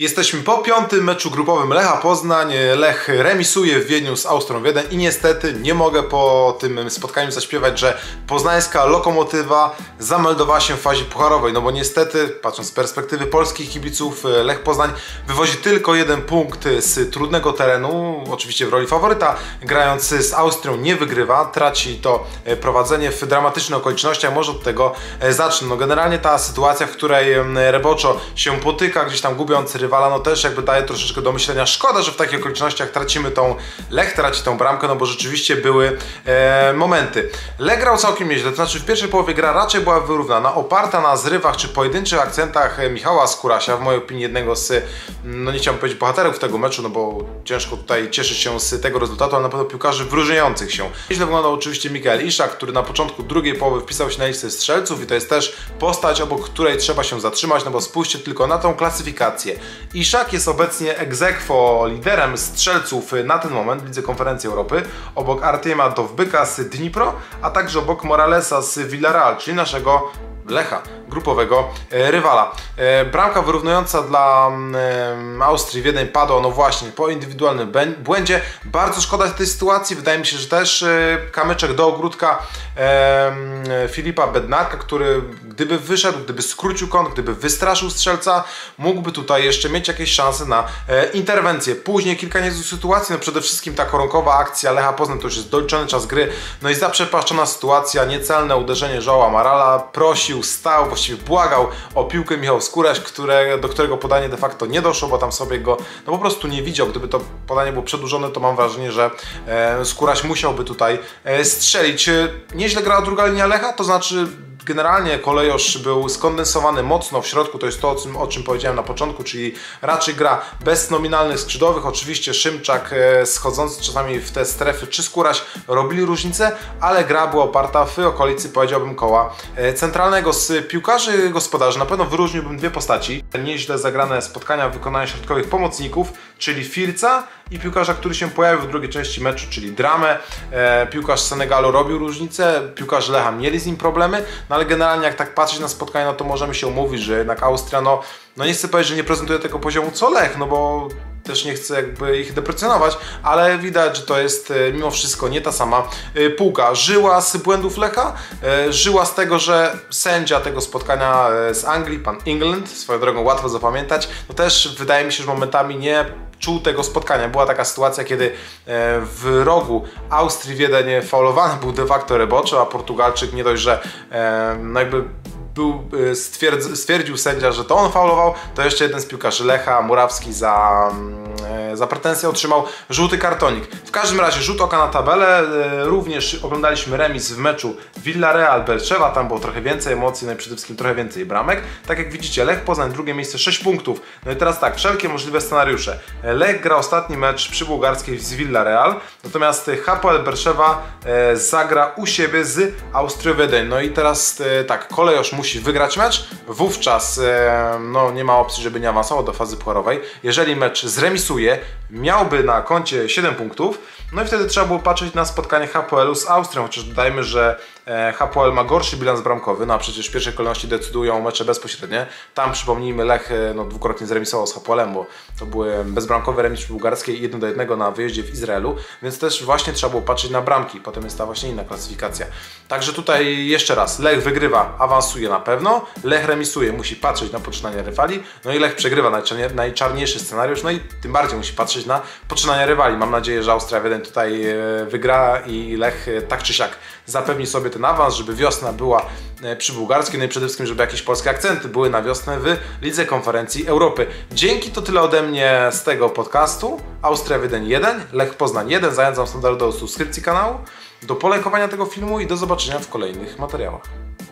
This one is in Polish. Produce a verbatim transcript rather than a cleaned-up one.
Jesteśmy po piątym meczu grupowym Lecha Poznań. Lech remisuje w Wiedniu z Austrią Wiedeń i niestety nie mogę po tym spotkaniu zaśpiewać, że poznańska Lokomotywa zameldowała się w fazie pucharowej, no bo niestety, patrząc z perspektywy polskich kibiców, Lech Poznań wywozi tylko jeden punkt z trudnego terenu, oczywiście w roli faworyta, grając z Austrią nie wygrywa, traci to prowadzenie w dramatycznych okolicznościach, może od tego zacznę. No generalnie ta sytuacja, w której Rebocho się potyka, gdzieś tam gubiąc rywala, no też jakby daje troszeczkę do myślenia. Szkoda, że w takich okolicznościach tracimy tą, Lech traci tą bramkę, no bo rzeczywiście były e, momenty. Lech grał całkiem nieźle, to znaczy w pierwszej połowie gra raczej była wyrównana, oparta na zrywach czy pojedynczych akcentach Michała Skórasia, w mojej opinii jednego z, no nie chciałbym powiedzieć bohaterów tego meczu, no bo ciężko tutaj cieszyć się z tego rezultatu, ale na pewno piłkarzy wyróżniających się. Nieźle wyglądał oczywiście Mikael Ishak, który na początku drugiej połowy wpisał się na listę strzelców i to jest też postać, obok której trzeba się zatrzymać, no bo spójrzcie tylko na tą klasyfikację. Ishak jest obecnie ex aequo liderem strzelców na ten moment w Lidze Konferencji Europy, obok Artiema Dovbyka z Dnipro, a także obok Moralesa z Villarreal, czyli naszego Lecha, grupowego e, rywala. E, bramka wyrównująca dla e, Austrii Wiedeń padła, no właśnie, po indywidualnym błędzie. Bardzo szkoda tej sytuacji. Wydaje mi się, że też e, kamyczek do ogródka e, Filipa Bednarka, który gdyby wyszedł, gdyby skrócił kąt, gdyby wystraszył strzelca, mógłby tutaj jeszcze mieć jakieś szanse na e, interwencję. Później kilka niezłych sytuacji, no przede wszystkim ta koronkowa akcja Lecha Poznań, to już jest doliczony czas gry, no i zaprzepaszczona sytuacja, niecelne uderzenie João Amarala, prosił, stał, właściwie błagał o piłkę Michał Skóraś, które, do którego podanie de facto nie doszło, bo tam sobie go no po prostu nie widział. Gdyby to podanie było przedłużone, to mam wrażenie, że e, Skóraś musiałby tutaj e, strzelić. Nieźle grała druga linia Lecha, to znaczy generalnie kolejosz był skondensowany mocno w środku, to jest to, o czym, o czym powiedziałem na początku, czyli raczej gra bez nominalnych skrzydłowych, oczywiście Szymczak e, schodzący czasami w te strefy czy Skóraś robili różnicę, ale gra była oparta w okolicy, powiedziałbym, koła e, centralnego. Z piłkarzy gospodarzy na pewno wyróżniłbym dwie postaci. Nieźle zagrane spotkania w wykonaniu środkowych pomocników, czyli Firca i piłkarza, który się pojawił w drugiej części meczu, czyli Drame. E, piłkarz Senegalu robił różnicę, piłkarze Lecha mieli z nim problemy, no ale generalnie jak tak patrzeć na spotkanie, no to możemy się umówić, że jednak Austria, no, no nie chcę powiedzieć, że nie prezentuje tego poziomu co Lech, no bo też nie chcę jakby ich deprecjonować, ale widać, że to jest mimo wszystko nie ta sama półka. Żyła z błędów Lecha, żyła z tego, że sędzia tego spotkania z Anglii, pan England, swoją drogą łatwo zapamiętać, no też wydaje mi się, że momentami nie czuł tego spotkania. Była taka sytuacja, kiedy w rogu Austrii Wiedeń faulowany był de facto Rebocho, a Portugalczyk nie dość, że no jakby Był, stwierdzi, stwierdził sędzia, że to on faulował, to jeszcze jeden z piłkarzy Lecha, Murawski, za, za pretensję otrzymał żółty kartonik. W każdym razie rzut oka na tabelę. Również oglądaliśmy remis w meczu Villarreal-Belczewa, tam było trochę więcej emocji, no i przede wszystkim trochę więcej bramek. Tak jak widzicie, Lech Poznań, drugie miejsce, sześć punktów. No i teraz tak, wszelkie możliwe scenariusze. Lech gra ostatni mecz przy bułgarskiej z Villarreal, natomiast H P L-Belczewa zagra u siebie z Austrią Wiedeń. No i teraz tak, kolejosz musi wygrać mecz, wówczas no, nie ma opcji, żeby nie awansował do fazy pucharowej. Jeżeli mecz zremisuje, miałby na koncie siedem punktów, no i wtedy trzeba było patrzeć na spotkanie H P L-u z Austrią, chociaż dodajmy, że H P L ma gorszy bilans bramkowy, no a przecież w pierwszej kolejności decydują mecze bezpośrednie. Tam przypomnijmy, Lech no, dwukrotnie zremisował z H P L-em, bo to były bezbramkowe remis bułgarskie jeden do jednego na wyjeździe w Izraelu, więc też właśnie trzeba było patrzeć na bramki, potem jest ta właśnie inna klasyfikacja. Także tutaj jeszcze raz, Lech wygrywa, awansuje na pewno, Lech remisuje, musi patrzeć na poczynania rywali, no i Lech przegrywa, najczarniejszy scenariusz, no i tym bardziej musi patrzeć na poczynania rywali. Mam nadzieję, że Austria Wiedeń tutaj wygra i Lech tak czy siak zapewni sobie ten awans, żeby wiosna była przy bułgarskiej, no i przede wszystkim, żeby jakieś polskie akcenty były na wiosnę w Lidze Konferencji Europy. Dzięki, to tyle ode mnie z tego podcastu. Austria Wiedeń jeden, Lech Poznań jeden. Zachęcam standardowo do subskrypcji kanału, do polajkowania tego filmu i do zobaczenia w kolejnych materiałach.